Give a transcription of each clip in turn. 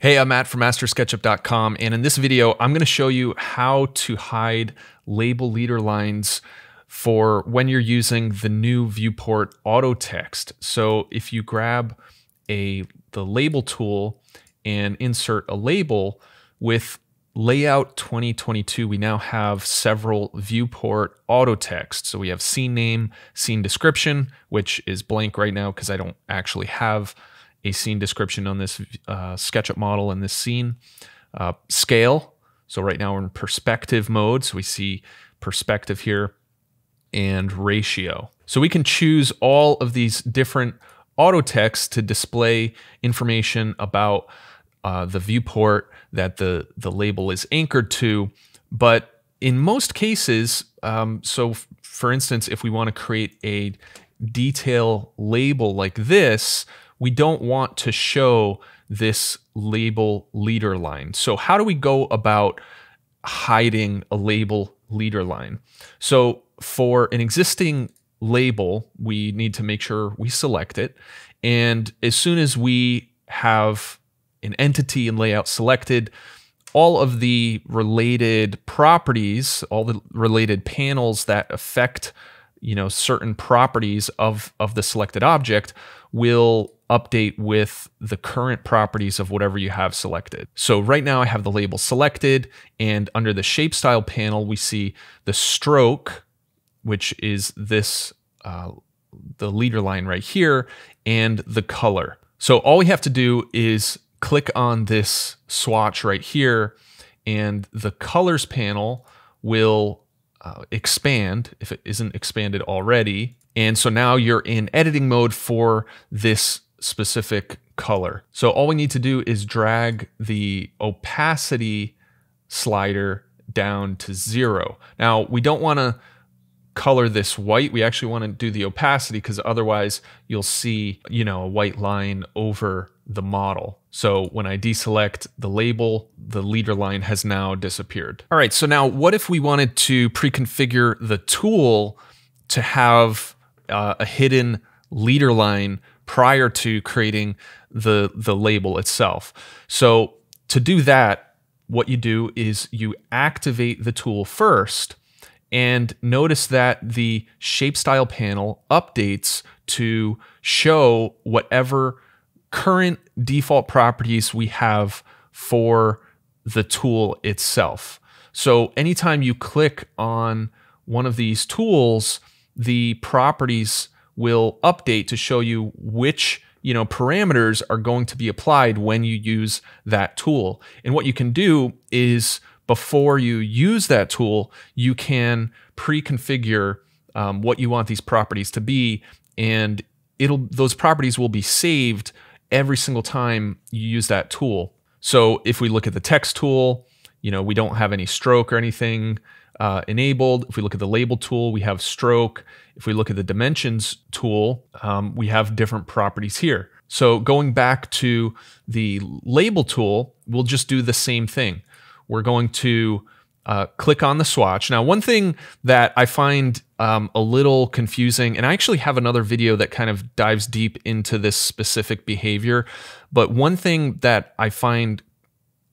Hey, I'm Matt from MasterSketchUp.com, and in this video, I'm going to show you how to hide label leader lines for when you're using the new Viewport auto text. So if you grab the label tool and insert a label with Layout 2022, we now have several Viewport auto texts. So we have scene name, scene description, which is blank right now because I don't actually have a scene description on this SketchUp model in this scene. Scale, so right now we're in perspective mode, so we see perspective here, and ratio. So we can choose all of these different auto texts to display information about the viewport that the label is anchored to, but in most cases, so for instance, if we want to create a detail label like this, we don't want to show this label leader line. So how do we go about hiding a label leader line? So for an existing label, we need to make sure we select it. And as soon as we have an entity and layout selected, all of the related properties, all the related panels that affect, you know, certain properties of the selected object will update with the current properties of whatever you have selected. So right now I have the label selected, and under the shape style panel, we see the stroke, which is this, the leader line right here, and the color. So all we have to do is click on this swatch right here, and the colors panel will expand if it isn't expanded already. And so now you're in editing mode for this specific color. So all we need to do is drag the opacity slider down to 0. Now we don't want to color this white. We actually want to do the opacity, because otherwise you'll see, you know, a white line over the model. So when I deselect the label, the leader line has now disappeared. All right, so now what if we wanted to pre-configure the tool to have a hidden leader line prior to creating the label itself? So to do that, what you do is you activate the tool first, and notice that the shape style panel updates to show whatever current default properties we have for the tool itself. So anytime you click on one of these tools, the properties will update to show you which, you know, parameters are going to be applied when you use that tool. And what you can do is, before you use that tool, you can pre-configure what you want these properties to be, and those properties will be saved every single time you use that tool. So if we look at the text tool, you know, we don't have any stroke or anything enabled. If we look at the label tool, we have stroke. If we look at the dimensions tool, we have different properties here. So going back to the label tool, we'll just do the same thing. We're going to click on the swatch. Now, one thing that I find a little confusing, and I actually have another video that kind of dives deep into this specific behavior, but one thing that I find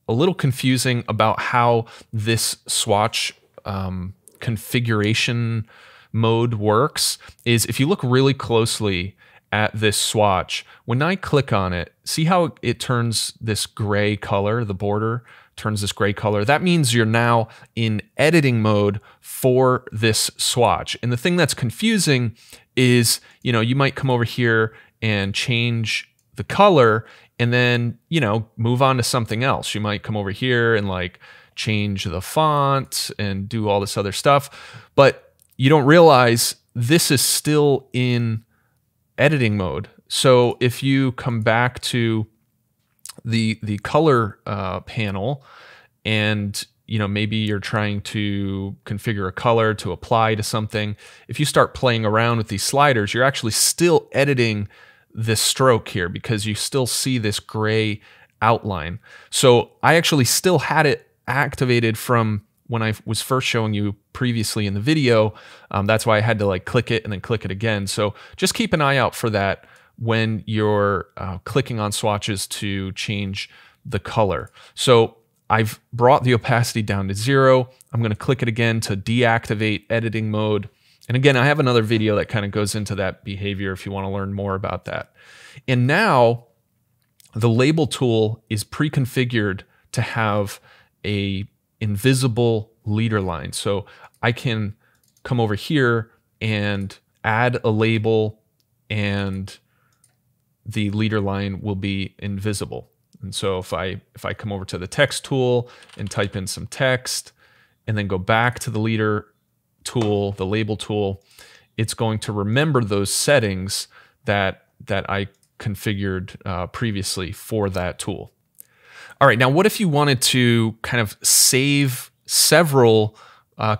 a little confusing about how this swatch configuration mode works is, if you look really closely at this swatch, when I click on it, see how it turns this gray color, the border turns this gray color. That means you're now in editing mode for this swatch. And the thing that's confusing is, you know, you might come over here and change the color and then, you know, move on to something else. You might come over here and like change the font and do all this other stuff, but you don't realize this is still in editing mode. So if you come back to the color panel, and, you know, maybe you're trying to configure a color to apply to something, if you start playing around with these sliders, you're actually still editing this stroke here because you still see this gray outline. So I actually still had it activated from when I was first showing you previously in the video. That's why I had to like click it and then click it again. So just keep an eye out for that when you're clicking on swatches to change the color. So I've brought the opacity down to 0. I'm going to click it again to deactivate editing mode. And again, I have another video that kind of goes into that behavior if you want to learn more about that. And now the label tool is pre-configured to have a invisible leader line. So I can come over here and add a label and the leader line will be invisible. And so if I come over to the text tool and type in some text and then go back to the leader tool, the label tool, it's going to remember those settings that I configured previously for that tool. All right, now what if you wanted to kind of save several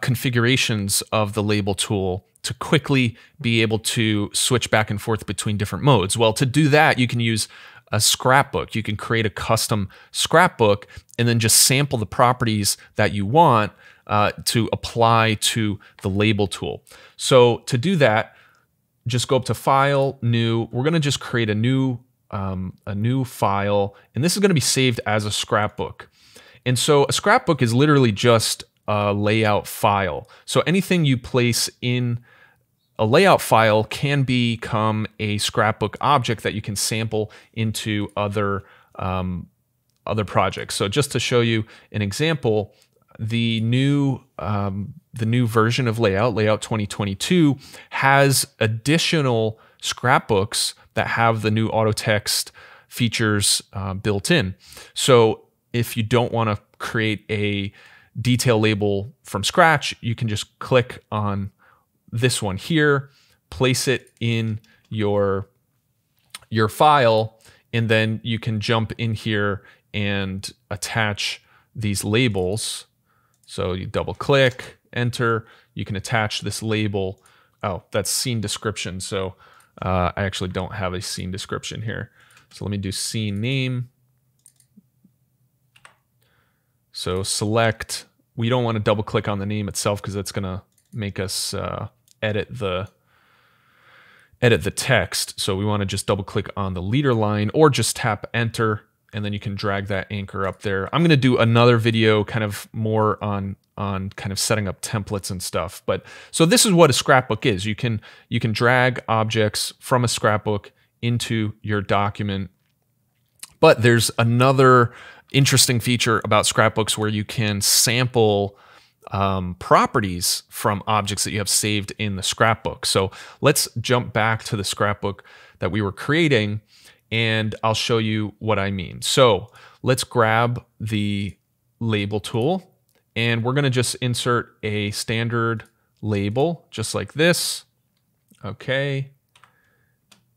configurations of the label tool to quickly be able to switch back and forth between different modes? Well, to do that, you can use a scrapbook. You can create a custom scrapbook and then just sample the properties that you want to apply to the label tool. So to do that, just go up to File, New. We're going to just create a new file, and this is going to be saved as a scrapbook. And so a scrapbook is literally just a layout file. So anything you place in a layout file can become a scrapbook object that you can sample into other other projects. So just to show you an example, the new version of Layout 2022, has additional scrapbooks that have the new auto text features built in. So if you don't want to create a detail label from scratch, you can just click on this one here, place it in your file, and then you can jump in here and attach these labels. So you double click, enter, you can attach this label. Oh, that's scene description. So I actually don't have a scene description here. So let me do scene name. So select, we don't want to double click on the name itself because that's going to make us edit the text. So we want to just double click on the leader line or just tap enter, and then you can drag that anchor up there. I'm going to do another video kind of more on kind of setting up templates and stuff. But so this is what a scrapbook is. You can drag objects from a scrapbook into your document. But there's another interesting feature about scrapbooks where you can sample properties from objects that you have saved in the scrapbook. So let's jump back to the scrapbook that we were creating, and I'll show you what I mean. So let's grab the label tool, and we're going to just insert a standard label just like this. Okay.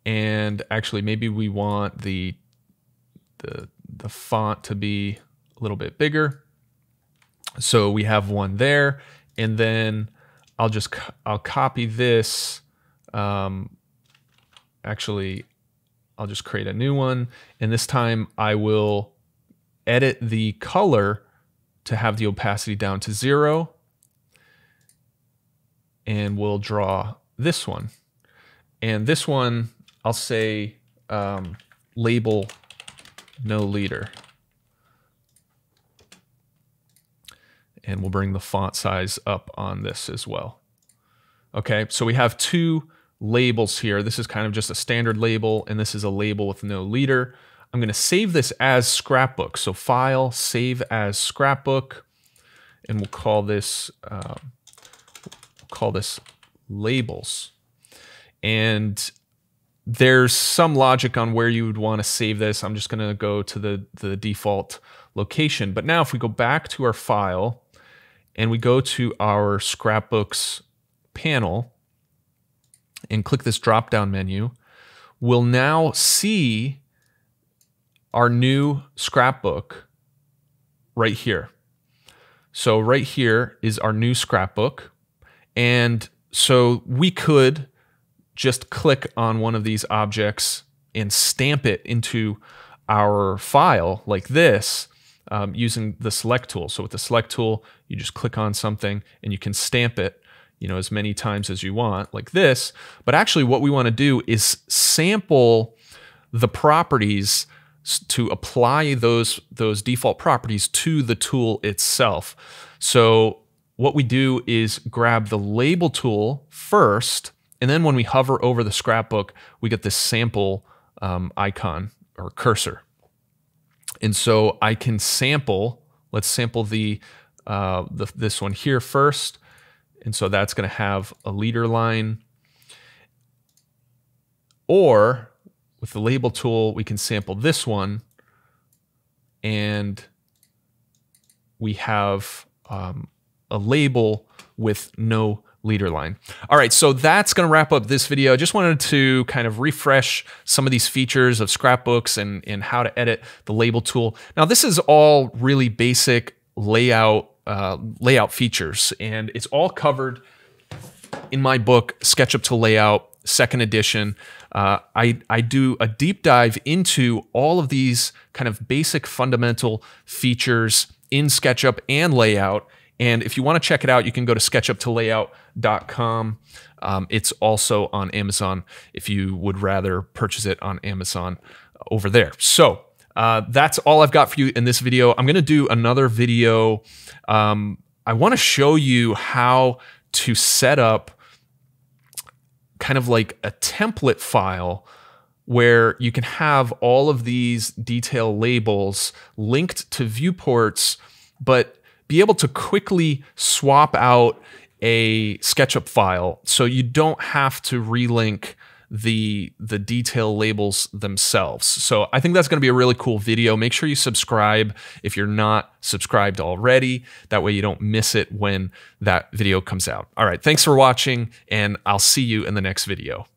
And actually, maybe we want the font to be a little bit bigger. So we have one there, and then I'll copy this. Actually, I'll just create a new one, and this time I will edit the color to have the opacity down to 0, and we'll draw this one. And this one, I'll say label no leader. And we'll bring the font size up on this as well. Okay, so we have two labels here. This is kind of just a standard label, and this is a label with no leader. I'm going to save this as scrapbook. So File, Save as Scrapbook, and we'll call this Labels. And there's some logic on where you would want to save this. I'm just going to go to the default location. But now if we go back to our file, and we go to our Scrapbooks panel and click this drop-down menu, we'll now see our new scrapbook right here. So right here is our new scrapbook. And so we could just click on one of these objects and stamp it into our file like this. Using the select tool. So with the select tool, you just click on something and you can stamp it, you know, as many times as you want like this. But actually what we want to do is sample the properties to apply those default properties to the tool itself. So what we do is grab the label tool first, and then when we hover over the scrapbook, we get this sample icon or cursor. And so I can sample, let's sample this one here first. And so that's gonna have a leader line. Or with the label tool, we can sample this one, and we have a label with no leader line. All right, so that's going to wrap up this video. I just wanted to kind of refresh some of these features of scrapbooks and how to edit the label tool. Now, this is all really basic layout features, and it's all covered in my book, SketchUp to Layout, 2nd edition. I do a deep dive into all of these kind of basic fundamental features in SketchUp and layout. And if you want to check it out, you can go to SketchUpToLayout.com. It's also on Amazon if you would rather purchase it on Amazon over there. So that's all I've got for you in this video. I'm going to do another video. I want to show you how to set up kind of like a template file where you can have all of these detail labels linked to viewports, but be able to quickly swap out a SketchUp file so you don't have to relink the detail labels themselves. So I think that's gonna be a really cool video. Make sure you subscribe if you're not subscribed already. That way you don't miss it when that video comes out. All right, thanks for watching, and I'll see you in the next video.